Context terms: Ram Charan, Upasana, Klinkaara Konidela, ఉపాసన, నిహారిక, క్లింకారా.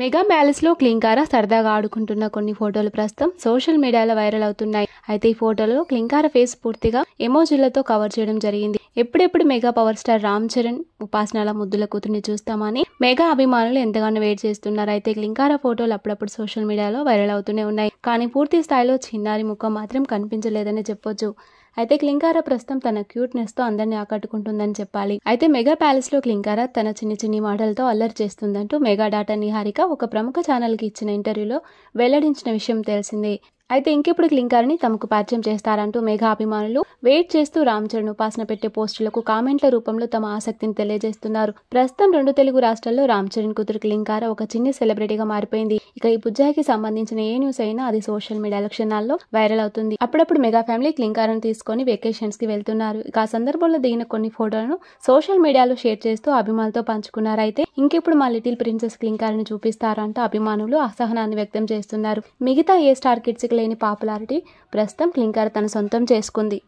Mega మ్యాలెస్లో క్లింకారా సరదాగా ఆడుకుంటున్న కొన్ని ఫోటోలు ప్రస్తుతం సోషల్ మీడియాలో వైరల్ అవుతున్నాయి. అయితే ఈ ఫోటోలో క్లింకారా ఫేస్ పూర్తిగా ఎమోజీలతో కవర్ చేయడం జరిగింది. ఎప్పుడెప్పుడు mega power star Ram Charan ఉపాసనల ముద్దుల కూతుర్ని చూస్తామని మెగా అభిమానులు ఎంతగానో వెయిట్ చేస్తున్నారు. అయితే క్లింకారా ఫోటోలు అప్పుడప్పుడు సోషల్ మీడియాలో వైరల్ అవుతూనే ఉన్నాయి. కానీ పూర్తి స్థాయిలో చిన్నారి ముఖం మాత్రం కనిపించలేదని చెప్పొచ్చు. అయితే క్లింకారా ప్రస్తుతం తన క్యూట్నెస్ తో అందరినీ ఆకట్టుకుంటుందని చెప్పాలి. అయితే మెగా ప్యాలెస్ లో క్లింకారా తన చిన్ని చిన్ని మాటలతో అల్లరి చేస్తుందంటూ మెగా డాటర్ నిహారిక ఒక ప్రముఖ ఛానల్ కి ఇచ్చిన ఇంటర్వ్యూలో వెల్లడించిన విషయం తెలిసిందే. అయితే ఇంకెప్పుడు క్లింకారాని తమకు పరిచయం చేస్తారంటూ మెగా అభిమానులు వెయిట్ చేస్తూ రామ్ చరణ్ ఉపాసన పెట్టే పోస్టులకు కామెంట్ల రూపంలో తమ ఆసక్తిని తెలియజేస్తున్నారు. ప్రస్తుతం 2 తెలుగు రాష్ట్రాల్లో రామ్ చరణ్ కూతురు క్లింకారా ఒక చిన్న సెలబ్రిటీగా మారిపోయింది. ఇక ఈ బుజ్జాయికి సంబంధించిన ఏ న్యూస్ అయినా అది సోషల్ మీడియా క్షణాల్లో వైరల్ అవుతుంది. అప్పుడప్పుడు మెగా ఫ్యామిలీ క్లింకారాని తీసుకుని వెకేషన్స్ కి వెళ్తున్నారు. ఇక ఆ సందర్భంలో దిగిన కొన్ని ఫోటోలను సోషల్ మీడియాలో షేర్ చేస్తూ అభిమానులతో పంచుకున్నారు. అయితే ఇంకెప్పుడు మా లిటిల్ ప్రిన్సెస్ క్లింకారాని చూపిస్తారంటూ అభిమానులు అసహనాన్ని వ్యక్తం చేస్తున్నారు. మిగతా ఏ స్టార్ కిడ్స్ లేని పాపులారిటీ ప్రస్తుతం క్లింకారా తన సొంతం చేసుకుంది.